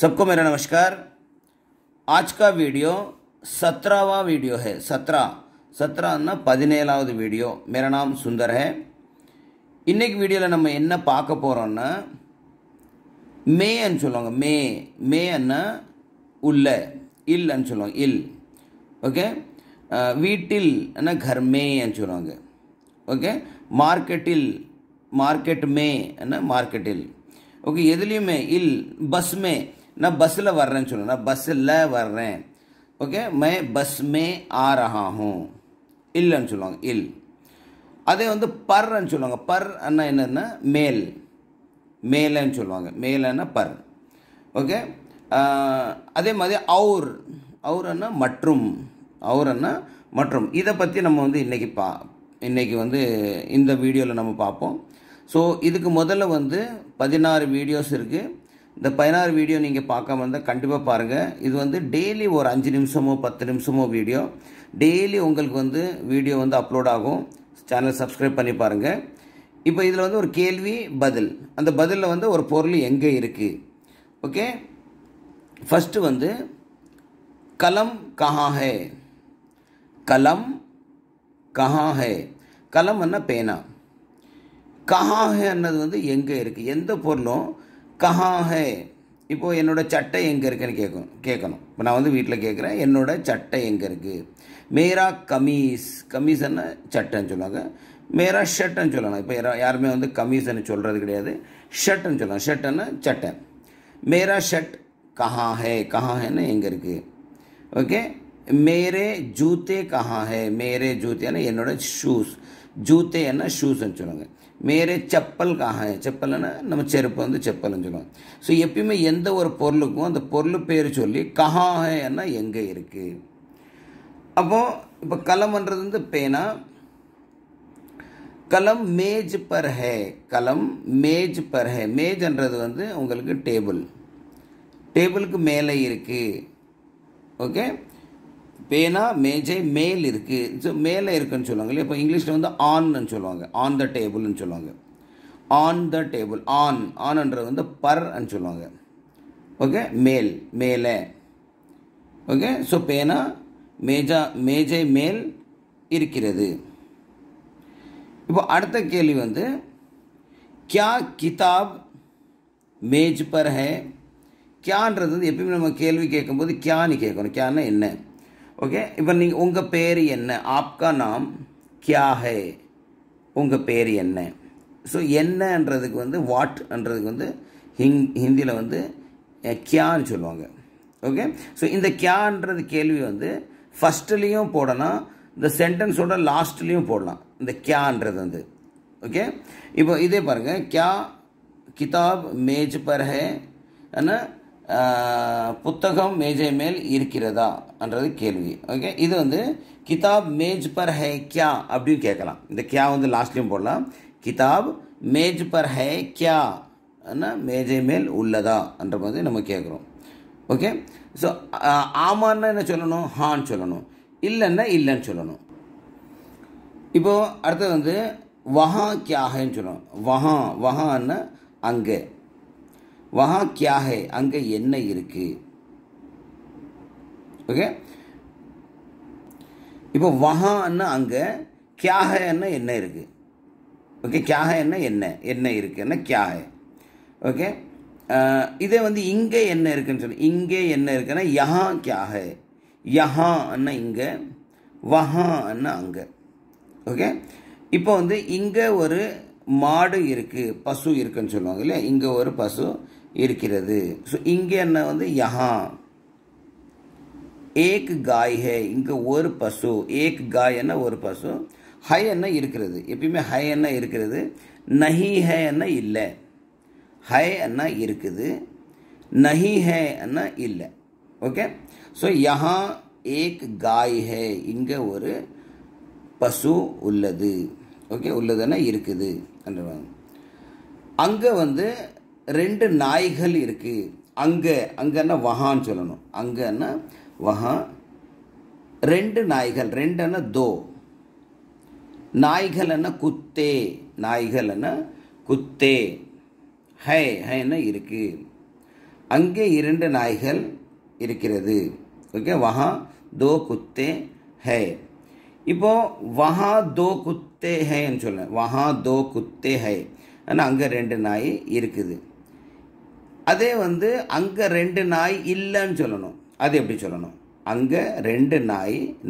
सबको मेरा नमस्कार। आज का वीडियो 17वां वीडियो है। 17 17 वीडियो। मेरा नाम सुंदर है। इनकी वीडियो नम एन पाक मे சொல்லுவாங்க मे मे उल्ले इल சொல்லுவாங்க इल ओके वीटिल घर मे சொல்லுவாங்க ओके मार्केटिल मार्केट मे मार्केटिल ओके எதுலயுமே इल बस में ना बसल वर्रेन चलो ना बसल वर्रेन ओके मैं बस में आ रहा हूँ इल्लन चलो इल अदे वो पर्न चलो पर अन्ना इन्ना मेल मेलन चलो मेल अन्ना पर ओके अदे मादे और अन्ना मट्रुम इदा पत्ती नम्म वंदु इन्नैक्कु वंदु इंदा वीडियोला नम्म पाप्पोम। सो इदुक्कु मोदल्ल वंदु 16 वीडियोस इरुक्कु। இந்த 16 வீடியோ நீங்கள் பார்க்காம இருந்தால் கண்டிப்பாக பாருங்கள்। இது வந்து டெய்லி ஒரு 5 நிமிஷமோ 10 நிமிஷமோ வீடியோ டெய்லி உங்களுக்கு வந்து வீடியோ வந்து அப்லோட் ஆகும்। சேனல் சப்ஸ்கிரைப் பண்ணி பாருங்கள்। இப்போ இதில் வந்து ஒரு கேள்வி பதில், அந்த பதிலில் வந்து ஒரு பொருள் எங்கே இருக்குது ஓகே। ஃபஸ்ட்டு வந்து கலம் கஹா ஹே, கலம் கஹா ஹே, கலம்னா பேனா, கஹா ஹேன்றது வந்து எங்கே இருக்குது, எந்த பொருளும் கஹா ஹே। இப்போ என்னோட சட்டை எங்கே இருக்குன்னு கேட்கணும்। இப்போ நான் வந்து வீட்டில் கேட்குறேன் என்னோட சட்டை எங்கே இருக்குது, மேரா கமீஸ், கமீஸ்னா சட்டைன்னு சொல்லுவாங்க, மேரா ஷர்ட்னு சொல்லலாம்। இப்போ யாருமே வந்து கமீஸ்ன்னு சொல்கிறது கிடையாது, ஷர்ட்னு சொல்லலாம், ஷர்ட்னா சட்டை। மேரா ஷர்ட் கஹா ஹே, கஹா ஹேன்னு எங்கே இருக்குது ஓகே। மேரே ஜூத்தே கஹா ஹே, மேரே ஜூத்தேன்னா என்னோட ஷூஸ், ஜூத்தேன்னா ஷூஸ்ன்னு சொல்லுவாங்க। मेरे चप्पल कहाँ है, चप्पल नम चेप वो चप्पल सो एपयुमे एंत और पेर चली कहाँ है एंगे। अब कलम पेना, कलम मेज पर है, कलम मेज पर है, मेज वो टेबल, टेबल के मेले ओके। पेना मेजे मेल मेले इरुक्कु इंग्लिश में आन सोल्लुवांगा, on the table सोल्लुवांगा, on the table आन आनன்றது வந்து பர் னு சொல்லுவாங்க ओके। मेल मेले ओके। सो पेना मेजा मेजे मेल इरुक्किरது। இப்போ அடுத்த கேள்வி வந்து क्या किताब मेज पर है, क्याன்றது வந்து எப்பவுமே நம்ம கேள்வி கேட்கும்போது क्याனு கேட்கணும், क्याனா என்ன ओके। இப்போ நீங்க உங்க பேர் என்ன, आपका नाम क्या है, உங்க பேர் என்ன। சோ என்னன்றதுக்கு வந்து what ன்றதுக்கு வந்து ஹிந்தில வந்து kya னு சொல்வாங்க ஓகே। சோ இந்த kya ன்றது கேள்வி வந்து ஃபர்ஸ்ட்லயும் போடலாம், இந்த சென்டென்ஸோட லாஸ்ட்லயும் போடலாம் இந்த kya ன்றது வந்து ஓகே। இப்போ இதே பாருங்க kya கிதாப் மேஜ் பர் ஹே அண்ணா புத்தகம் மேஜை மேல் இருக்கிறதா என்றது கேள்வி ஓகே। இது வந்து கிதாப் மேஜ் பர் ஹே கியா அப்படின்னு கேட்கலாம்। இந்த கியா வந்து லாஸ்ட்லையும் போடலாம், கிதாப் மேஜ் பர் ஹே கியா மேஜை மேல் உள்ளதா என்ற மாதிரி நம்ம கேட்குறோம் ஓகே। ஸோ ஆமான்னா என்ன சொல்லணும், ஹான்னு சொல்லணும், இல்லைன்னா இல்லைன்னு சொல்லணும்। இப்போது அடுத்தது வந்து வஹா கியா ஹேன்னு சொல்லணும், வஹா வஹான்னா அங்கே, वहाँ क्या है अंगे என்ன இருக்கு ओके। இப்போ वहांன்னா அங்க, क्या हैன்னா என்ன இருக்கு ओके, क्या हैன்னா என்ன என்ன இருக்குன்னா क्या है ओके। இதே வந்து இங்க என்ன இருக்குன்னு சொல்லுங்க, இங்க என்ன இருக்குன்னா यहाँ क्या है, यहाँன்னா இங்க, वहांன்னா அங்க ஓகே। இப்போ வந்து இங்க ஒரு மாடு இருக்கு, பசு இருக்குன்னு சொல்லுவாங்க இல்லையா, இங்க ஒரு பசு இருக்கிறது சோ இங்க என்ன வந்து यहाँ एक गाय है, இங்க ஒரு பசு, एक गाय என்ன ஒரு பசு, है என்ன இருக்கிறது, எப்பயுமே है என்ன இருக்கிறது, नहीं है என்ன இல்ல, है என்ன இருக்குது, नहीं है என்ன இல்ல ओके। सो यहाँ एक गाय है, இங்க ஒரு பசு உள்ளது ओके, உள்ளதுன்னா இருக்குது என்றுவாங்க। அங்க வந்து ரெண்டு நாய்கள் இருக்கு, அங்க அங்கன்னா வஹான்னு சொல்லணும், அங்கன்னா வஹா, ரெண்டு நாய்கள், ரெண்டுன்னா தோ, நாய்கள்னா குத்தே, நாய்கள்னா குத்தே, ஹை ஹைன்னா இருக்கு, अंगे इरंड नायिकल इरिक्किरदु ओके वहाँ दो कुत्ते है। इप्पो वहाँ दो कुत्ते है नु सोल्ला वहाँ दो कुत्ते है आना अंगे रेंड नाय इरुक्कुदु அதே வந்து அங்க ரெண்டு நாய் இல்லன்னு சொல்லணும் அது எப்படி சொல்லணும் அங்க ரெண்டு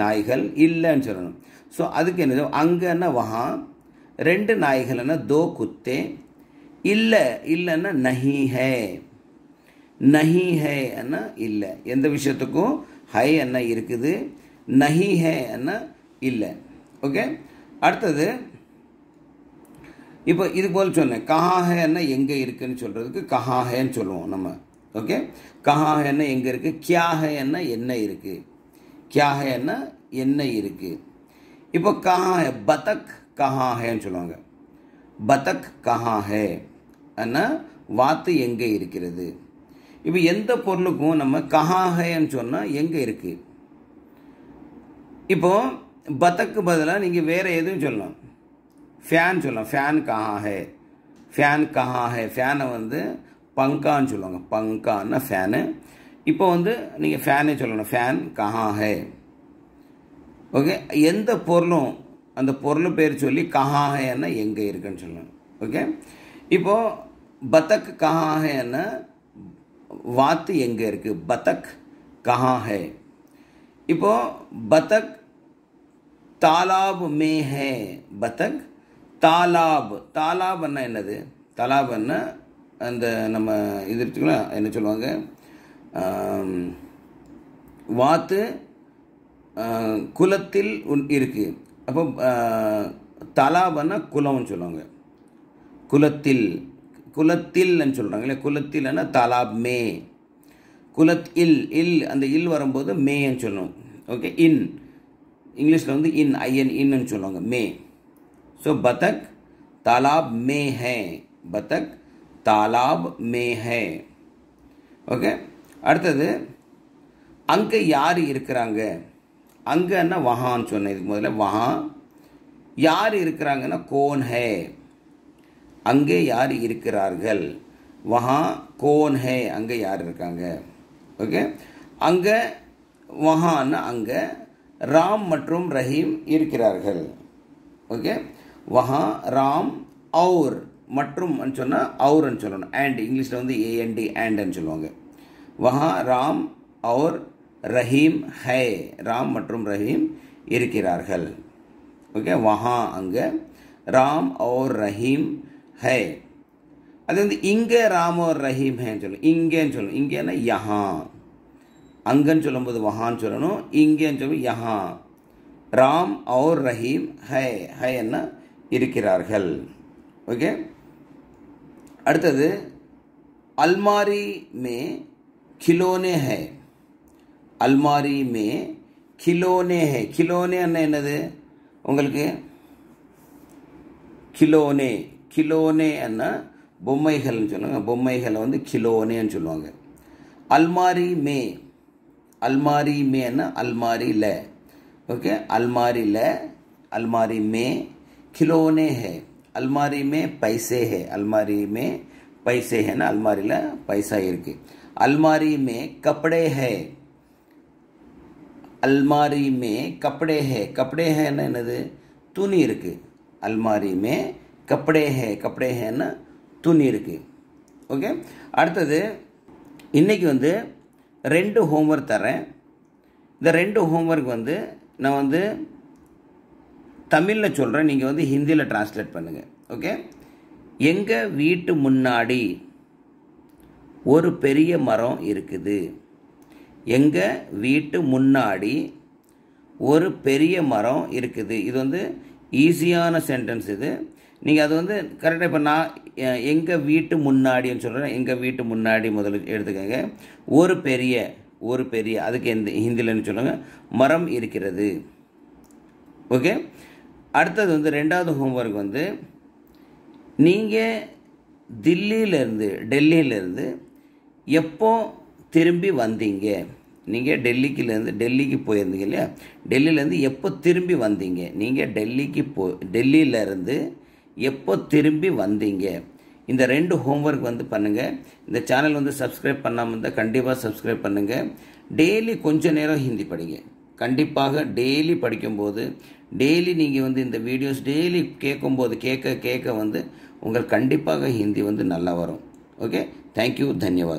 நாய்கள் இல்லன்னு சொல்லணும் சோ அதுக்கு என்ன அங்கனா वहां ரெண்டு நாய்கள்னா दो कुत्ते இல்ல இல்லன்னா नहीं है அண்ணா இல்ல எந்த விஷயத்துக்கும் है அண்ணா இருக்குது नहीं है அண்ணா இல்ல ஓகே அடுத்து இப்போ இது போல சொன்னேன் कहां है அண்ணா எங்க இருக்குன்னு சொல்றதுக்கு कहां है ன்னு சொல்லுவோம் நம்ம ஓகே कहां है அண்ணா எங்க இருக்கு क्या है அண்ணா என்ன இருக்கு क्या है அண்ணா என்ன இருக்கு இப்போ कहां है बतख कहां है ன்னு சொல்வாங்க बतख कहां है அண்ணா வாத்து எங்க இருக்குது இப்போ எந்த பொருளுக்கும் நம்ம कहां है ன்னு சொன்னா எங்க இருக்கு இப்போ बतखக்கு பதிலா நீங்க வேற எதுவும் சொல்லலாம் फैन चलो फैन कहाँ है फैन कहाँ है फैन वो पंखा चलो पंखा ना फैन इतनी फैन चलो फैन कहाँ है ओके எந்த பொருளும் அந்த பொருள் பேர் சொல்லி कहाँ है ना எங்க இருக்குன்னு சொல்லணும் ओके இப்போ बतख कहाँ है ना வாத்து எங்க இருக்கு बतख कहाँ है இப்போ बतख तालाब में है बतख तालाब तालाब என்னது तालाब அந்த நம்ம இதுக்குல என்ன சொல்வாங்க வாத்து குலத்தில் இருக்கு அப்ப தாலாபன குலம்னு சொல்வாங்க குலத்தில் குலத்தில்னு சொல்றாங்கல குலத்தில்னா தாலாப் மே குலத்தில் இல் அந்த இல் வரும்போது மேன்னு சொல்லணும் ஓகே இன் இங்கிலீஷ்ல வந்து இன் ஐஎன் இன்னு சொல்வாங்க மே सो बतख तालाब में है बतख तालाब में है ओके அடுத்து அங்க யார் இருக்கறாங்க அங்கனா वहांன்னு சொன்னேன் இதுக்கு முதல்ல वहां யார் இருக்கறாங்கன்னா कौन है அங்க யார் இருக்கிறார்கள் वहां कौन है அங்க யார் இருக்காங்க ओके அங்க वहांனா அங்க ராம் மற்றும் ரஹீம் இருக்கிறார்கள் ओके वहाँ राम और मटरूम और एंड इंग्लिश में एंड एंड वहाँ राम और रहीम है राम मटरूम रहीम इरिक्किरार्गल ओके वहाँ अंगे राम और रहीम है अदु वंदु इंगे राम और रहीम है इंगेनु इंगेना यहाँ अंगेनु सोल्लुम्बोधु वहांनु सोल्लनु इंगेनु सोल्लु यहाँ राम और रहीम है ना இருக்கிறார்கள் ओके அடுத்து अलमारी में खिलौने हैं अलमारी में खिलौने हैं खिलौने என்னது உங்களுக்கு खिलौने खिलौने அண்ணா பொம்மைகள்னு சொல்லுங்க பொம்மைகளை வந்து खिलौनेன்னு சொல்வாங்க अलमारी में ना अलमारीல ओके अलमारीல अलमारी में खिलौने है अलमारी में पैसे है अलमारी में पैसे है ना अलमारी ला पैसा इरके अलमारी में कपड़े है अलमारी में कपड़े है ना என்னது துணி இருக்கு अलमारी में कपड़े है ना துணி இருக்கு ओके அடுத்து இன்னைக்கு வந்து ரெண்டு ஹோம்வொர்க் தரேன் இந்த ரெண்டு ஹோம்வொர்க் வந்து நான் வந்து तमिल சொல்றேன் நீங்க வந்து ஹிந்தில டிரான்ஸ்லேட் பண்ணுங்க ஓகே எங்க வீட்டு முன்னாடி ஒரு பெரிய மரம் இருக்குது எங்க வீட்டு முன்னாடி ஒரு பெரிய மரம் இருக்குது இது வந்து ஈஸியான சென்டென்ஸ் இது நீங்க அது வந்து கரெக்ட்டா இப்ப நான் எங்க வீட்டு முன்னாடின்னு சொல்றேன் எங்க வீட்டு முன்னாடி முதல்ல எடுத்துக்கங்க ஒரு பெரிய அதுக்கு ஹிந்திலன்னு சொல்லுங்க மரம் இருக்குது ஓகே அடுத்து வந்து இரண்டாவது ஹோம்வொர்க் வந்து நீங்க டெல்லியில இருந்து எப்போ திரும்பி வந்தீங்க நீங்க டெல்லிக்கு போயிருந்தீங்க இல்லையா டெல்லியில இருந்து எப்போ திரும்பி வந்தீங்க நீங்க டெல்லியில இருந்து எப்போ திரும்பி வந்தீங்க இந்த ரெண்டு ஹோம்வொர்க் வந்து பண்ணுங்க. இந்த சேனல் வந்து சப்ஸ்கிரைப் பண்ணாம இருந்தா கண்டிப்பா சப்ஸ்கிரைப் பண்ணுங்க. டெய்லி கொஞ்ச நேரம் ஹிந்தி படிங்க. கண்டிப்பாக டெய்லி படிக்கும்போது டெய்லி நீங்கள் வந்து இந்த வீடியோஸ் டெய்லி கேட்கும்போது கேட்க கேட்க வந்து உங்களுக்கு கண்டிப்பாக ஹிந்தி வந்து நல்லா வரும். Okay, thank you, தன்யவாத்.